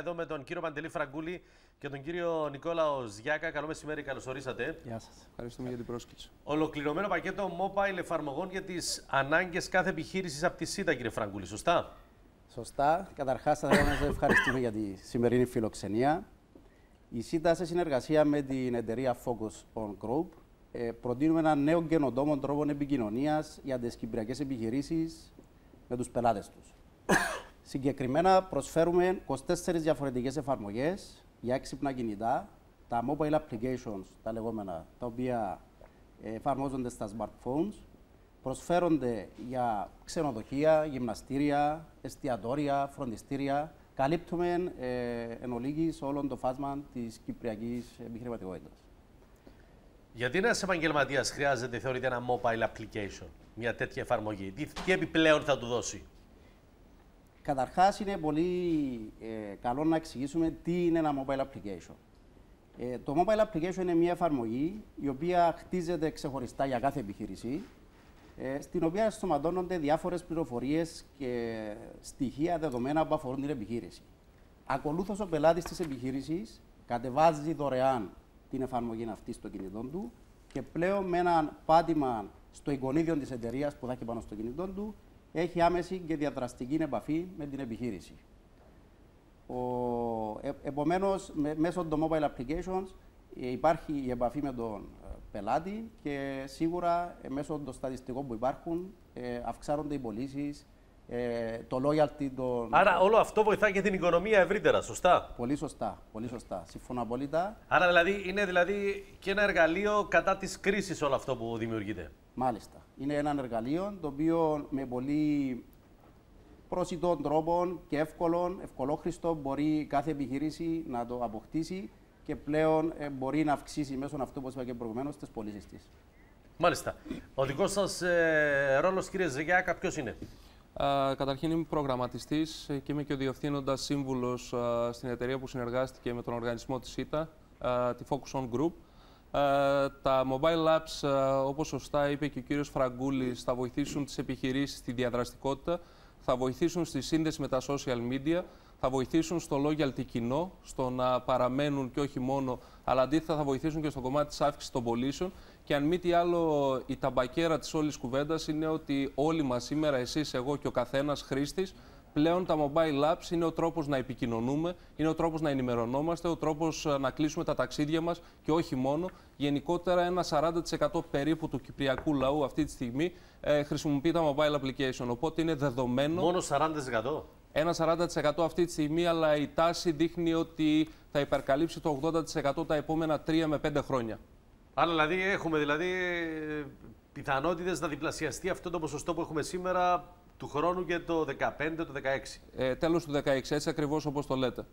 Εδώ με τον κύριο Παντελή Φραγκούλη και τον κύριο Νικόλαο Ζιάκα. Καλό μεσημέρι, καλώς ορίσατε. Γεια σας. Ευχαριστούμε για την πρόσκληση. Ολοκληρωμένο πακέτο mobile εφαρμογών για τις ανάγκες κάθε επιχείρησης από τη Cyta, κύριε Φραγκούλη. Σωστά. Σωστά. Καταρχάς, θα ήθελα να σας ευχαριστούμε για τη σημερινή φιλοξενία. Η Cyta, σε συνεργασία με την εταιρεία Focus on Group, προτείνουμε ένα νέο καινοτόμο τρόπο επικοινωνίας για τις κυπριακές επιχειρήσεις με τους πελάτες τους. Συγκεκριμένα προσφέρουμε 24 διαφορετικές εφαρμογές για έξυπνα κινητά, τα mobile applications, τα λεγόμενα, τα οποία εφαρμόζονται στα smartphones, προσφέρονται για ξενοδοχεία, γυμναστήρια, εστιατόρια, φροντιστήρια. Καλύπτουμε εν ολίγοις όλων το φάσμα της κυπριακής επιχειρηματικότητας. Γιατί ένας επαγγελματίας χρειάζεται, θεωρείται, ένα mobile application, μια τέτοια εφαρμογή? Τι επιπλέον θα του δώσει? Καταρχάς, είναι πολύ καλό να εξηγήσουμε τι είναι ένα mobile application. Το mobile application είναι μια εφαρμογή η οποία χτίζεται ξεχωριστά για κάθε επιχείρηση, στην οποία ενσωματώνονται διάφορες πληροφορίες και στοιχεία δεδομένα που αφορούν την επιχείρηση. Ακολούθως, ο πελάτης της επιχείρησης κατεβάζει δωρεάν την εφαρμογή αυτή στο κινητό του και πλέον με ένα πάτημα στο εικονίδιο της εταιρείας που θα έχει πάνω στο κινητό του, έχει άμεση και διαδραστική επαφή με την επιχείρηση. Επομένως, μέσω των mobile applications υπάρχει η επαφή με τον πελάτη και σίγουρα μέσω των στατιστικών που υπάρχουν αυξάνονται οι πωλήσεις, το loyalty των... Άρα όλο αυτό βοηθάει και την οικονομία ευρύτερα, σωστά? Πολύ σωστά, πολύ σωστά. Συμφωνώ απόλυτα. Άρα δηλαδή, είναι δηλαδή και ένα εργαλείο κατά της κρίσης όλο αυτό που δημιουργείται. Μάλιστα. Είναι ένα εργαλείο το οποίο με πολύ προσιτών τρόπων και ευκολόχρηστο μπορεί κάθε επιχείρηση να το αποκτήσει και πλέον μπορεί να αυξήσει μέσω αυτού, όπως είπα και προηγουμένως, τις πωλήσεις της. Μάλιστα. Ο δικός σας ρόλος, κύριε Ζιάκα, ποιος είναι? Καταρχήν, είμαι προγραμματιστής και είμαι και ο διευθύνοντας σύμβουλος στην εταιρεία που συνεργάστηκε με τον οργανισμό της Cyta, τη Focus on Group. Τα mobile apps, όπως σωστά είπε και ο κύριος Φραγκούλης, θα βοηθήσουν τις επιχειρήσεις στη διαδραστικότητα, θα βοηθήσουν στη σύνδεση με τα social media, θα βοηθήσουν στο loyalty κοινό, στο να παραμένουν και όχι μόνο, αλλά αντίθετα θα βοηθήσουν και στο κομμάτι της αύξησης των πωλήσεων. Και αν μη τι άλλο, η ταμπακέρα της όλης κουβέντας είναι ότι όλοι μας σήμερα, εσείς, εγώ και ο καθένας χρήστης, πλέον τα mobile apps είναι ο τρόπος να επικοινωνούμε, είναι ο τρόπος να ενημερωνόμαστε, ο τρόπος να κλείσουμε τα ταξίδια μας και όχι μόνο. Γενικότερα, ένα 40% περίπου του κυπριακού λαού αυτή τη στιγμή χρησιμοποιεί τα mobile application. Οπότε είναι δεδομένο. Μόνο 40%? Ένα 40% αυτή τη στιγμή, αλλά η τάση δείχνει ότι θα υπερκαλύψει το 80% τα επόμενα 3 με 5 χρόνια. Άρα δηλαδή έχουμε πιθανότητες να διπλασιαστεί αυτό το ποσοστό που έχουμε σήμερα του χρόνου και το 15, το 16. Τέλος του 16, έτσι ακριβώς όπως το λέτε.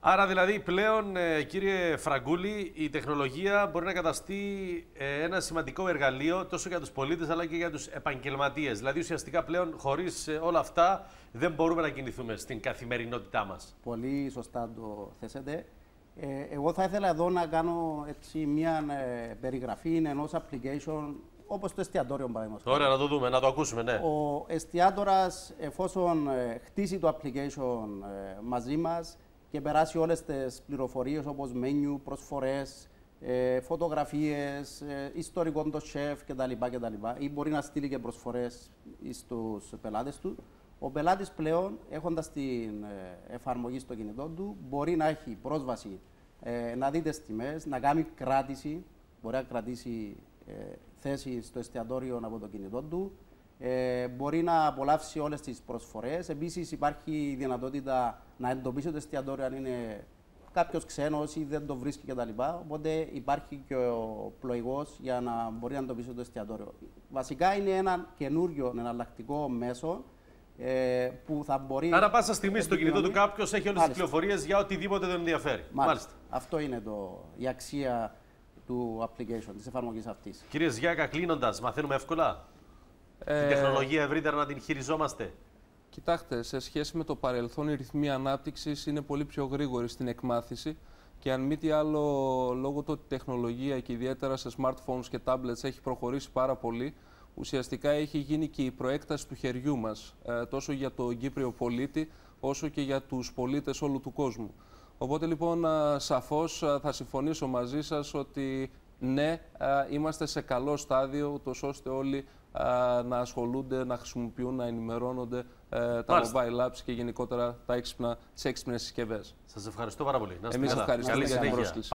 Άρα δηλαδή πλέον, κύριε Φραγκούλη, η τεχνολογία μπορεί να καταστεί ένα σημαντικό εργαλείο τόσο για τους πολίτες αλλά και για τους επαγγελματίες. Δηλαδή ουσιαστικά πλέον χωρίς όλα αυτά δεν μπορούμε να κινηθούμε στην καθημερινότητά μας. Πολύ σωστά το θέσετε. Εγώ θα ήθελα εδώ να κάνω μια περιγραφή ενός application όπως το εστιατόριο, παραδείγματος. Ωραία, να το δούμε, να το ακούσουμε, ναι. Ο εστιατόρας, εφόσον χτίσει το application μαζί μας και περάσει όλες τις πληροφορίες όπως menu, προσφορές, φωτογραφίες, ιστορικό των chef κτλ. Ή μπορεί να στείλει και προσφορές στους πελάτες του. Ο πελάτης πλέον, έχοντας την εφαρμογή στο κινητό του, μπορεί να έχει πρόσβαση, να δει τις τιμές, να κάνει κράτηση, μπορεί να κρατήσει θέση στο εστιατόριο από το κινητό του, μπορεί να απολαύσει όλες τις προσφορές. Επίσης, υπάρχει η δυνατότητα να εντοπίσει το εστιατόριο αν είναι κάποιος ξένος ή δεν το βρίσκει κτλ. Οπότε υπάρχει και ο πλοηγός για να μπορεί να εντοπίσει το εστιατόριο. Βασικά είναι ένα καινούριο εναλλακτικό μέσο που θα μπορεί... Άρα πάσα στιγμή στο κινητό του κάποιος έχει όλες τις πληροφορίες για οτιδήποτε τον ενδιαφέρει. Μάλιστα. Αυτό είναι η αξία του application, της εφαρμογής αυτής. Κύριε Ζιάκα, κλείνοντας, μαθαίνουμε εύκολα την τεχνολογία ευρύτερα να την χειριζόμαστε? Κοιτάξτε, σε σχέση με το παρελθόν, οι ρυθμοί ανάπτυξης είναι πολύ πιο γρήγοροι στην εκμάθηση. Και αν μη τι άλλο, λόγω του ότι η τεχνολογία και ιδιαίτερα σε smartphones και tablets έχει προχωρήσει πάρα πολύ, ουσιαστικά έχει γίνει και η προέκταση του χεριού μας, τόσο για τον Κύπριο πολίτη, όσο και για τους πολίτες όλου του κόσμου. Οπότε λοιπόν σαφώς θα συμφωνήσω μαζί σας ότι ναι, είμαστε σε καλό στάδιο, ούτως ώστε όλοι να ασχολούνται, να χρησιμοποιούν, να ενημερώνονται τα mobile apps και γενικότερα τις έξυπνες συσκευές. Σας ευχαριστώ πάρα πολύ. Εμείς ευχαριστούμε για την πρόσκληση.